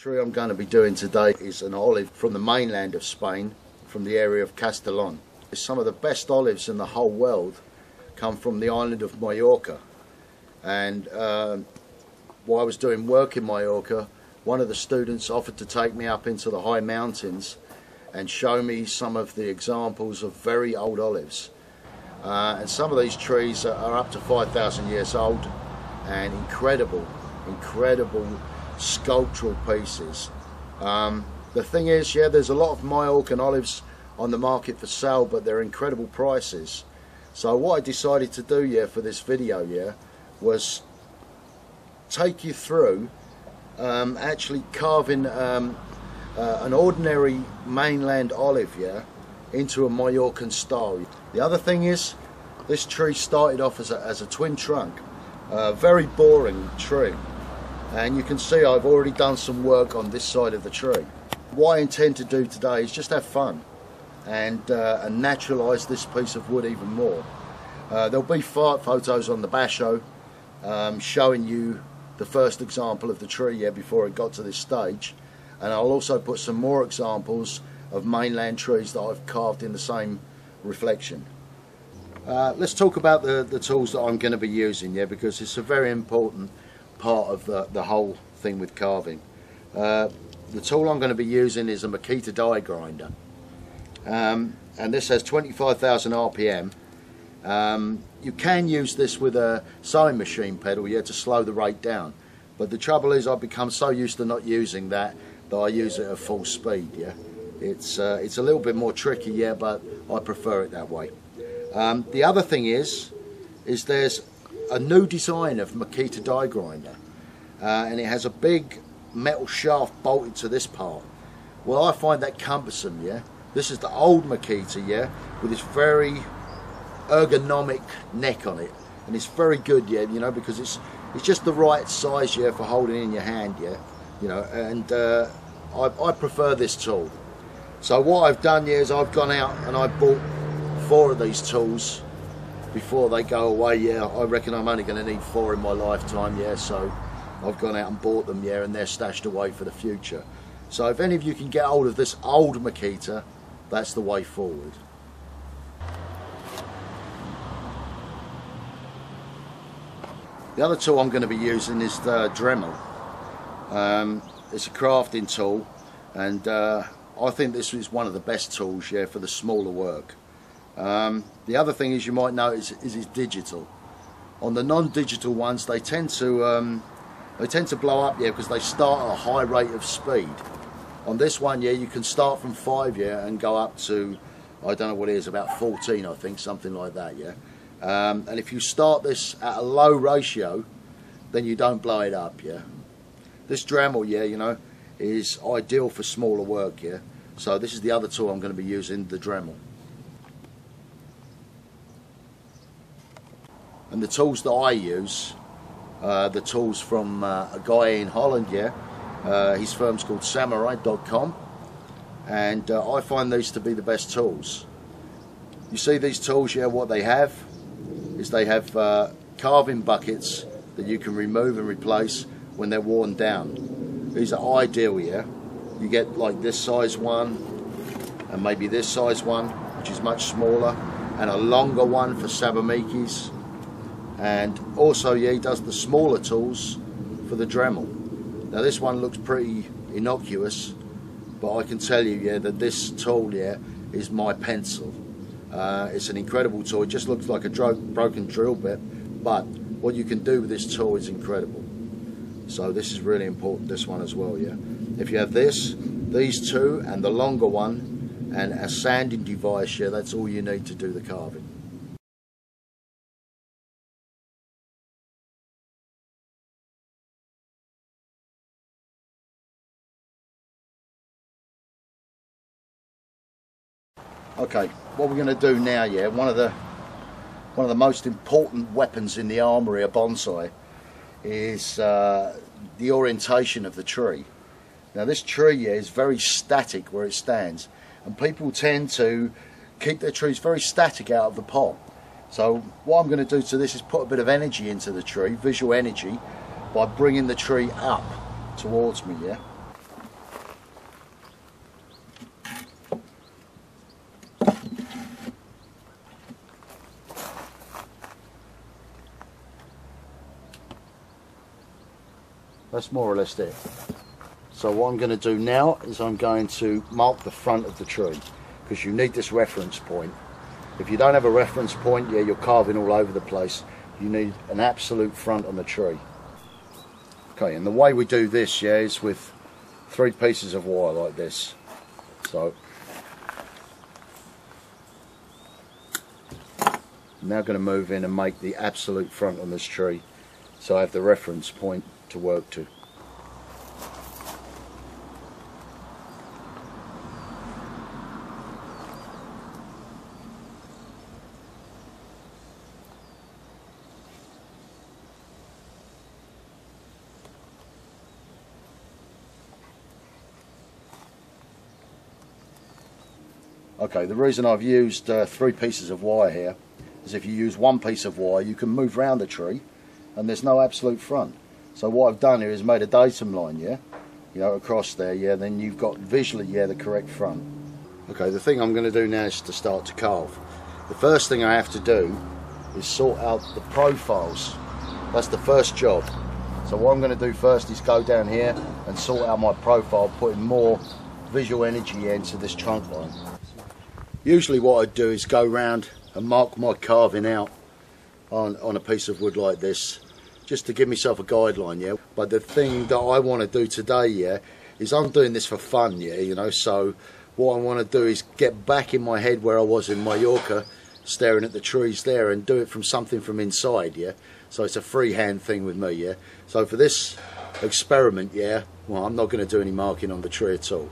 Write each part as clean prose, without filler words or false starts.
The tree I'm going to be doing today is an olive from the mainland of Spain, from the area of Castellón. Some of the best olives in the whole world come from the island of Mallorca, and while I was doing work in Mallorca, one of the students offered to take me up into the high mountains and show me some of the examples of very old olives, and some of these trees are up to 5,000 years old and incredible sculptural pieces. The thing is, yeah, there's a lot of Mallorcan olives on the market for sale, but they're incredible prices. So what I decided to do, yeah, for this video, yeah, was take you through actually carving an ordinary mainland olive, yeah, into a Mallorcan style. The other thing is, this tree started off as a twin trunk, a very boring tree. And you can see I've already done some work on this side of the tree. What I intend to do today is just have fun and naturalise this piece of wood even more. There'll be photos on the basho showing you the first example of the tree here before it got to this stage, and I'll also put some more examples of mainland trees that I've carved in the same reflection. Let's talk about the tools that I'm going to be using, yeah, because it's a very important part of the whole thing with carving. The tool I'm going to be using is a Makita die grinder, and this has 25,000 RPM. You can use this with a sewing machine pedal, yeah, to slow the rate down, but the trouble is I've become so used to not using that I use it at full speed, yeah. It's a little bit more tricky, yeah, but I prefer it that way. The other thing is there's a new design of Makita die grinder, and it has a big metal shaft bolted to this part. Well, I find that cumbersome, yeah. This is the old Makita, yeah, with this very ergonomic neck on it, and it's very good, yeah, you know, because it's just the right size, yeah, for holding in your hand, yeah, you know, and I prefer this tool. So what I've done, yeah, is I've gone out and I bought 4 of these tools. Before they go away, yeah, I reckon I'm only going to need 4 in my lifetime, yeah, so I've gone out and bought them, yeah, and they're stashed away for the future. So if any of you can get hold of this old Makita, that's the way forward. The other tool I'm going to be using is the Dremel. It's a crafting tool, and I think this is one of the best tools, yeah, for the smaller work. The other thing is, you might notice, is it's digital. On the non-digital ones, they tend to blow up, yeah, because they start at a high rate of speed. On this one, yeah, you can start from 5, yeah, and go up to, I don't know what it is, about 14, I think, something like that, yeah. And if you start this at a low ratio, then you don't blow it up, yeah. This Dremel, yeah, you know, is ideal for smaller work, yeah. So this is the other tool I'm going to be using, the Dremel. And the tools that I use are the tools from a guy in Holland, yeah. His firm's called Samurai.com, and I find these to be the best tools. You see these tools, yeah, what they have is they have carving buckets that you can remove and replace when they're worn down. These are ideal, yeah. You get like this size one, and maybe this size one, which is much smaller, and a longer one for sabamikis. And also, yeah, he does the smaller tools for the Dremel. Now this one looks pretty innocuous, but I can tell you, yeah, that this tool, yeah, is my pencil. It's an incredible tool. It just looks like a broken drill bit, but what you can do with this tool is incredible. So this is really important, this one as well, yeah. If you have this, these two, and the longer one, and a sanding device, yeah, that's all you need to do the carving. Okay, what we're going to do now, yeah, one of the most important weapons in the armoury of bonsai is the orientation of the tree. Now this tree, yeah, is very static where it stands, and people tend to keep their trees very static out of the pot. So what I'm going to do to this is put a bit of energy into the tree, visual energy, by bringing the tree up towards me, yeah. That's more or less it. So what I'm going to do now is I'm going to mark the front of the tree, because you need this reference point. If you don't have a reference point, yeah, you're carving all over the place. You need an absolute front on the tree. Okay, and the way we do this, yeah, is with 3 pieces of wire like this. So I'm now going to move in and make the absolute front on this tree, so I have the reference point to work to. Okay, the reason I've used 3 pieces of wire here is if you use 1 piece of wire, you can move round the tree and there's no absolute front. So what I've done here is made a datum line, yeah? You know, across there, yeah, then you've got visually, yeah, the correct front. Okay, the thing I'm going to do now is to start to carve. The first thing I have to do is sort out the profiles. That's the first job. So what I'm going to do first is go down here and sort out my profile, putting more visual energy into this trunk line. Usually what I do is go round and mark my carving out on a piece of wood like this, just to give myself a guideline, yeah. But the thing that I want to do today, yeah, is I'm doing this for fun, yeah, you know, so what I want to do is get back in my head where I was in Mallorca, staring at the trees there, and do it from something from inside, yeah. So it's a freehand thing with me, yeah. So for this experiment, yeah, well, I'm not going to do any marking on the tree at all.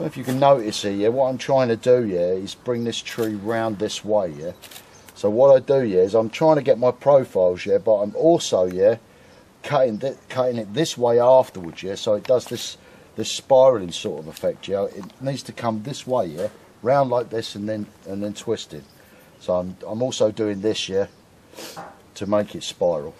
If you can notice here, yeah, what I'm trying to do, yeah, is bring this tree round this way, yeah. So what I do, yeah, is I'm trying to get my profiles, yeah, but I'm also, yeah, cutting it this way afterwards, yeah, so it does this this spiralling sort of effect, yeah, it needs to come this way, yeah, round like this and then twisted. So I'm also doing this, yeah, to make it spiral.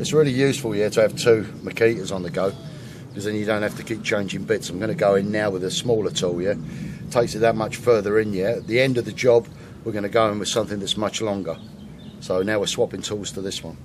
It's really useful, yeah, to have two Makitas on the go, because then you don't have to keep changing bits. I'm going to go in now with a smaller tool, yeah, it takes it that much further in, yeah. At the end of the job, we're going to go in with something that's much longer. So now we're swapping tools to this one.